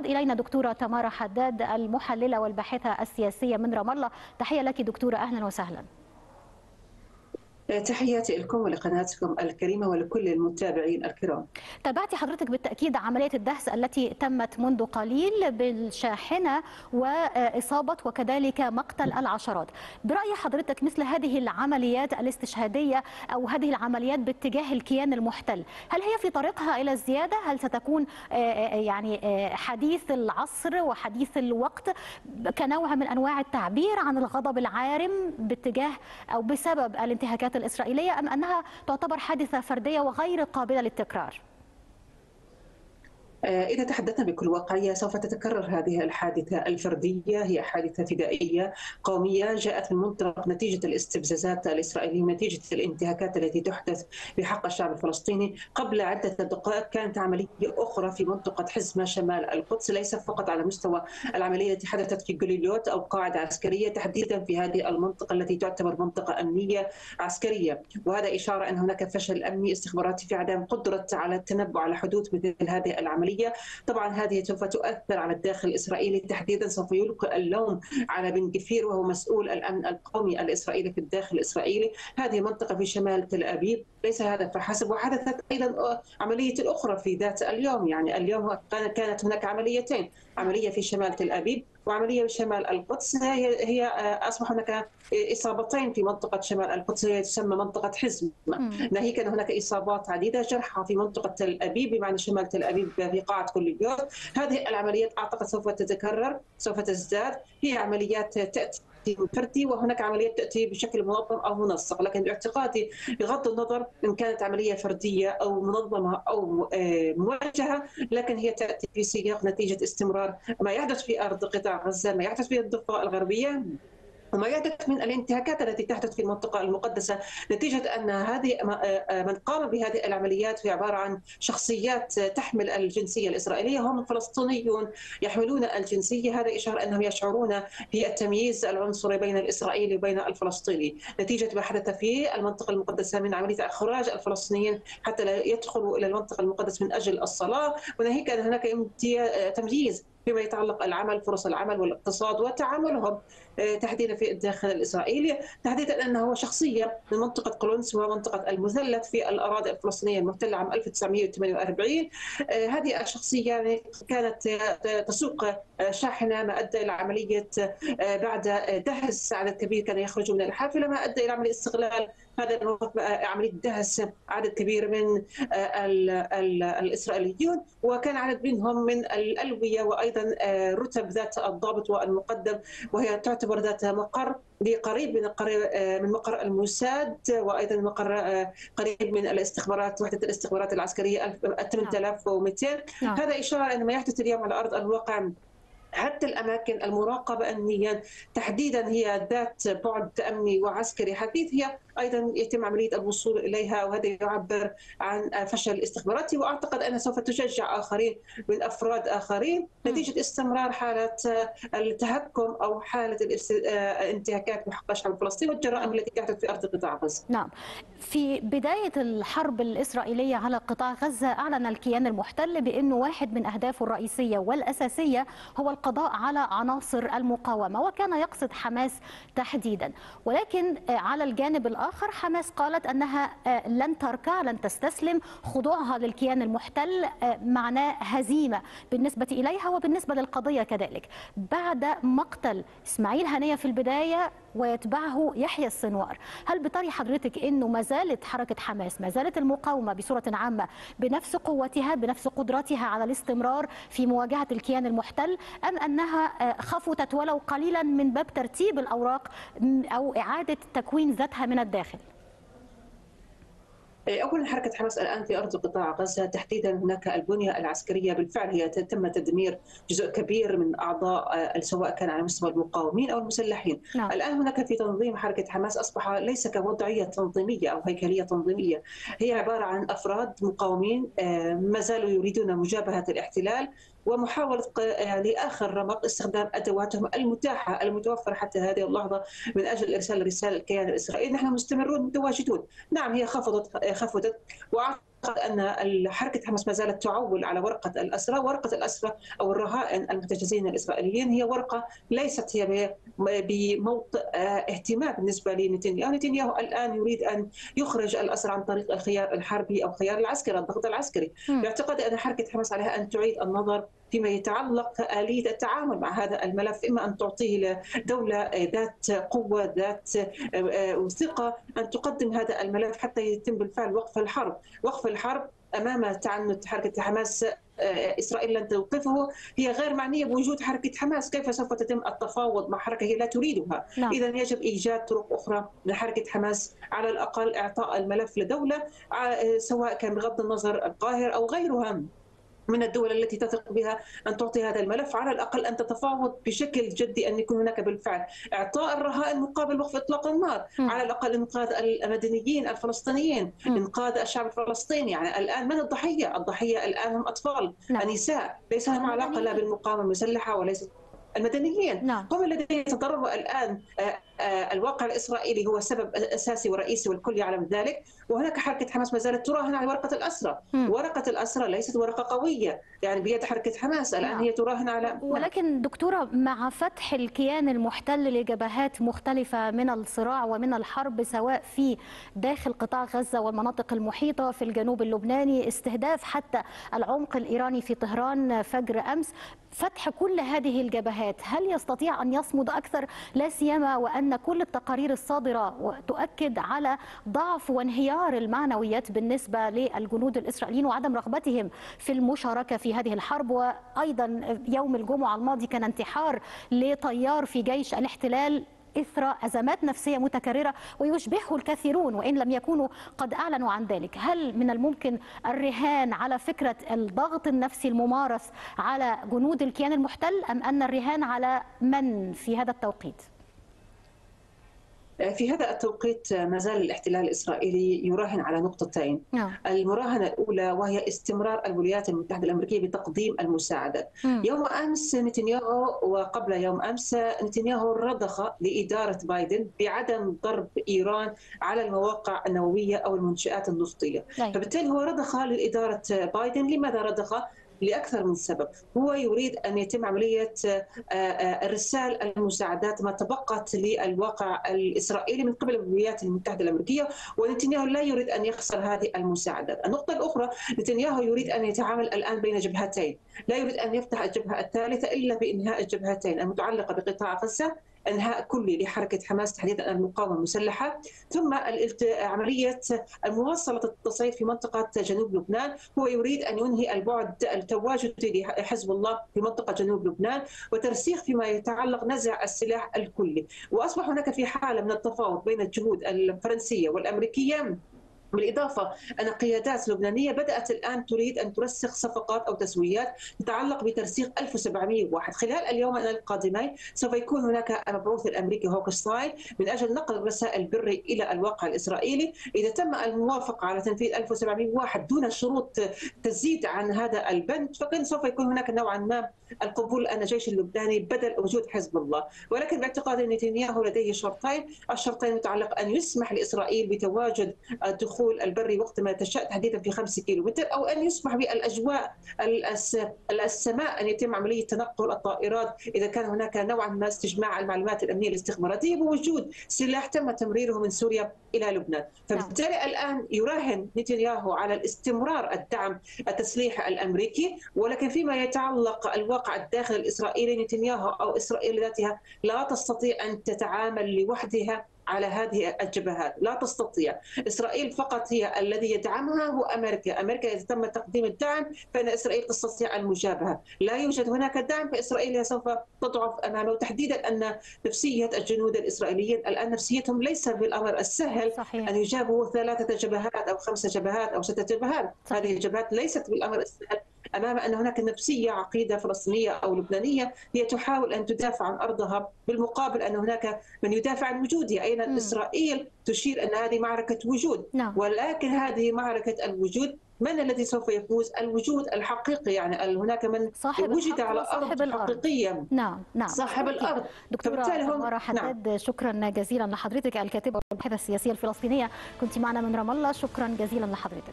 تعود إلينا دكتورة تمارا حداد المحللة والباحثة السياسية من رام الله. تحية لك دكتورة، أهلا وسهلا. تحياتي لكم ولقناتكم الكريمة ولكل المتابعين الكرام. تابعتي حضرتك بالتأكيد عملية الدهس التي تمت منذ قليل بالشاحنة وإصابة وكذلك مقتل العشرات. برأي حضرتك مثل هذه العمليات الاستشهادية أو هذه العمليات باتجاه الكيان المحتل، هل هي في طريقها إلى الزيادة؟ هل ستكون يعني حديث العصر وحديث الوقت كنوع من أنواع التعبير عن الغضب العارم باتجاه أو بسبب الانتهاكات الإسرائيلية، أم أنها تعتبر حادثة فردية وغير قابلة للتكرار؟ إذا تحدثنا بكل واقعية سوف تتكرر هذه الحادثة الفردية، هي حادثة فدائية قومية جاءت من منطلق نتيجة الاستفزازات الإسرائيلية، نتيجة الانتهاكات التي تحدث بحق الشعب الفلسطيني. قبل عدة دقائق كانت عملية أخرى في منطقة حزمة شمال القدس، ليس فقط على مستوى العملية التي حدثت في جليليوت أو قاعدة عسكرية، تحديدا في هذه المنطقة التي تعتبر منطقة أمنية عسكرية، وهذا إشارة أن هناك فشل أمني استخباراتي في عدم قدرة على التنبؤ على حدوث مثل هذه العملية. طبعا هذه سوف تؤثر على الداخل الإسرائيلي، تحديدا سوف يلقي اللوم على بن غفير وهو مسؤول الأمن القومي الإسرائيلي في الداخل الإسرائيلي. هذه منطقة في شمال تل أبيب، ليس هذا فحسب. وحدثت أيضا عملية أخرى في ذات اليوم، يعني اليوم كانت هناك عمليتين، عملية في شمال تل أبيب وعملية شمال القدس. هي أصبح هناك إصابتين في منطقة شمال القدس، هي تسمى منطقة حزمة. ناهيك أن هناك إصابات عديدة جرحى في منطقة تل أبيب، بمعنى شمال تل أبيب في قاعة جليليوت. هذه العمليات أعتقد سوف تتكرر، سوف تزداد، هي عمليات تأتي فردي وهناك عمليات تأتي بشكل منظم أو منسق. لكن باعتقادي بغض النظر إن كانت عملية فردية أو منظمة أو موجهة، لكن هي تأتي في سياق نتيجة استمرار ما يحدث في أرض قطاع غزة، ما يحدث في الضفة الغربية وما يحدث من الانتهاكات التي تحدث في المنطقة المقدسة، نتيجة أن هذه من قام بهذه العمليات هي عبارة عن شخصيات تحمل الجنسية الإسرائيلية، هم فلسطينيون يحملون الجنسية. هذا إشارة أنهم يشعرون بالتمييز العنصري بين الإسرائيلي وبين الفلسطيني نتيجة ما حدث في المنطقة المقدسة من عملية إخراج الفلسطينيين حتى لا يدخلوا إلى المنطقة المقدسة من أجل الصلاة. وناهيك أن هناك تمييز فيما يتعلق العمل، فرص العمل والاقتصاد وتعاملهم تحديدا في الداخل الإسرائيلي، تحديدا أنه شخصية من منطقة قلنسوة، منطقة المثلث في الأراضي الفلسطينية المحتلة عام 1948. هذه الشخصية كانت تسوق شاحنة، ما أدى إلى عملية بعد دهس عدد كبير كان يخرج من الحافلة، ما أدى إلى عملية استغلال هذا الموقف، عملية دهس عدد كبير من الإسرائيليون، وكان عدد منهم من الألوية وأيضا رتب ذات الضابط والمقدم، وهي تعتبر ذات مقر قريب من مقر الموساد وأيضا مقر قريب من الاستخبارات، وحدة الاستخبارات العسكرية 8200. هذا إشارة أن ما يحدث اليوم على أرض الواقع حتى الأماكن المراقبة أمنيا تحديدا هي ذات بعد أمني وعسكري حديث، هي أيضا يتم عملية الوصول إليها، وهذا يعبر عن فشل استخباراتي. وأعتقد أنها سوف تشجع آخرين من أفراد آخرين نتيجة استمرار حالة التهكم أو حالة الانتهاكات بحق الشعب الفلسطيني والجرائم التي تحدث في أرض قطاع غزة. نعم، في بداية الحرب الإسرائيلية على قطاع غزة أعلن الكيان المحتل بأنه واحد من أهدافه الرئيسية والأساسية هو القضاء على عناصر المقاومة، وكان يقصد حماس تحديدا. ولكن على الجانب الآخر حماس قالت أنها لن تركع، لن تستسلم، خضوعها للكيان المحتل معناه هزيمة بالنسبة إليها وبالنسبة للقضية كذلك. بعد مقتل إسماعيل هنية في البداية ويتبعه يحيى السنوار، هل بترى حضرتك أنه ما زالت حركة حماس، ما زالت المقاومة بصورة عامة بنفس قوتها بنفس قدرتها على الاستمرار في مواجهة الكيان المحتل، أم أنها خفتت ولو قليلا من باب ترتيب الأوراق أو إعادة تكوين ذاتها من الداخل؟ أولا حركة حماس الآن في أرض قطاع غزة، تحديدا هناك البنية العسكرية بالفعل هي تم تدمير جزء كبير من أعضاء سواء كان على مستوى المقاومين أو المسلحين. الآن هناك في تنظيم حركة حماس أصبح ليس كوضعية تنظيمية أو هيكلية تنظيمية، هي عبارة عن أفراد مقاومين ما زالوا يريدون مجابهة الاحتلال ومحاولة لآخر رمق استخدام أدواتهم المتاحة المتوفرة حتى هذه اللحظة من أجل إرسال رسالة الكيان الإسرائيلي نحن مستمرون متواجدون. نعم هي خفضت وأعطت أن حركة حماس ما زالت تعول على ورقة الأسرى، ورقة الأسرى أو الرهائن المحتجزين الإسرائيليين هي ورقة ليست هي بموطئ اهتمام بالنسبة لنتنياهو. نتنياهو الآن يريد أن يخرج الأسرى عن طريق الخيار الحربي أو الخيار العسكري، الضغط العسكري. باعتقادي أن حركة حماس عليها أن تعيد النظر فيما يتعلق آلية التعامل مع هذا الملف، إما أن تعطيه لدولة ذات قوة ذات ثقة أن تقدم هذا الملف حتى يتم بالفعل وقف الحرب أمام تعنت حركة حماس. إسرائيل لن توقفه، هي غير معنية بوجود حركة حماس، كيف سوف تتم التفاوض مع حركة هي لا تريدها؟ إذا يجب إيجاد طرق أخرى لحركة حماس، على الأقل إعطاء الملف لدولة سواء كان بغض النظر القاهر أو غيرها من الدول التي تثق بها أن تعطي هذا الملف، على الأقل أن تتفاوض بشكل جدي أن يكون هناك بالفعل إعطاء الرهائن مقابل وقف إطلاق النار، على الأقل إنقاذ المدنيين الفلسطينيين، إنقاذ الشعب الفلسطيني. يعني الآن من الضحية؟ الضحية الآن هم أطفال، النساء، ليس لهم علاقة لا بالمقاومة المسلحة وليس المدنيين. هم الذين يتضرروا الآن، الواقع الإسرائيلي هو السبب الأساسي والرئيسي والكل يعلم ذلك، وهناك حركة حماس ما زالت تراهن على ورقة الأسرى. ورقة الأسرى ليست ورقة قوية يعني بيد حركة حماس، الآن هي تراهن على. ولكن دكتورة، مع فتح الكيان المحتل لجبهات مختلفة من الصراع ومن الحرب، سواء في داخل قطاع غزة والمناطق المحيطة، في الجنوب اللبناني، استهداف حتى العمق الإيراني في طهران فجر أمس، فتح كل هذه الجبهات، هل يستطيع أن يصمد أكثر، لا سيما وأن كل التقارير الصادرة تؤكد على ضعف وانهيار المعنويات بالنسبة للجنود الإسرائيليين وعدم رغبتهم في المشاركة في هذه الحرب؟ وأيضا يوم الجمعة الماضي كان انتحار لطيار في جيش الاحتلال إثر أزمات نفسية متكررة ويشبهه الكثيرون وإن لم يكونوا قد أعلنوا عن ذلك. هل من الممكن الرهان على فكرة الضغط النفسي الممارس على جنود الكيان المحتل، أم أن الرهان على من في هذا التوقيت؟ في هذا التوقيت ما زال الاحتلال الإسرائيلي يراهن على نقطتين. المراهنة الأولى وهي استمرار الولايات المتحدة الأمريكية بتقديم المساعدات. يوم أمس نتنياهو وقبل يوم أمس نتنياهو رضخ لإدارة بايدن بعدم ضرب إيران على المواقع النووية أو المنشآت النفطية. فبالتالي هو رضخ لإدارة بايدن. لماذا رضخ؟ لأكثر من سبب. هو يريد أن يتم عملية إرسال المساعدات ما تبقت للواقع الإسرائيلي من قبل الولايات المتحدة الأمريكية، ونتنياهو لا يريد أن يخسر هذه المساعدات. النقطة الأخرى، نتنياهو يريد أن يتعامل الآن بين جبهتين، لا يريد أن يفتح الجبهة الثالثة إلا بإنهاء الجبهتين المتعلقة بقطاع غزة، إنهاء كلي لحركة حماس تحديدا المقاومة المسلحة، ثم عملية مواصلة التصعيد في منطقة جنوب لبنان. هو يريد أن ينهي البعد التواجدي لحزب الله في منطقة جنوب لبنان، وترسيخ فيما يتعلق نزع السلاح الكلي. وأصبح هناك في حالة من التفاوض بين الجهود الفرنسية والأمريكية، بالإضافة أن قيادات لبنانية بدأت الآن تريد أن ترسخ صفقات أو تسويات تتعلق بترسيخ 1701. خلال اليومين القادمين سوف يكون هناك المبعوث الأمريكي هوكوستاي من أجل نقل الرسائل البري إلى الواقع الإسرائيلي. إذا تم الموافقة على تنفيذ 1701 دون شروط تزيد عن هذا البند، فكان سوف يكون هناك نوعا ما القبول أن الجيش اللبناني بدل وجود حزب الله. ولكن باعتقاد نتنياهو لديه شرطين، الشرطين متعلق أن يسمح لإسرائيل بتواجد دخول البري وقت ما تشاء تحديدا في 5 كيلومتر، أو أن يسمح بالأجواء السماء أن يتم عملية تنقل الطائرات إذا كان هناك نوعا ما استجماع المعلومات الأمنية الاستخباراتية بوجود سلاح تم تمريره من سوريا إلى لبنان. فبالتالي الآن يراهن نتنياهو على الاستمرار الدعم التسليح الأمريكي، ولكن فيما يتعلق الواقع الداخل الإسرائيلي نتنياهو أو إسرائيل ذاتها لا تستطيع أن تتعامل لوحدها على هذه الجبهات، لا تستطيع. إسرائيل فقط هي الذي يدعمها هو أمريكا، أمريكا إذا تم تقديم الدعم فإن إسرائيل تستطيع المجابهة، لا يوجد هناك دعم فإسرائيل سوف تضعف أمامه، تحديدا أن نفسية الجنود الإسرائيليين الآن نفسيتهم ليس بالأمر السهل. أن يجابوا 3 جبهات أو 5 جبهات أو 6 جبهات، هذه الجبهات ليست بالأمر السهل، أمام أن هناك نفسية عقيدة فلسطينية أو لبنانية هي تحاول أن تدافع عن أرضها، بالمقابل أن هناك من يدافع عن وجودها. أين إسرائيل تشير أن هذه معركة وجود، ولكن هذه معركة الوجود من الذي سوف يفوز؟ الوجود الحقيقي، يعني هناك من وجد على أرض حقيقية. صاحب الأرض. دكتورة تمارا حداد، شكرا جزيلا لحضرتك، الكاتبة والباحثة السياسية الفلسطينية، كنت معنا من رام الله، شكرا جزيلا لحضرتك.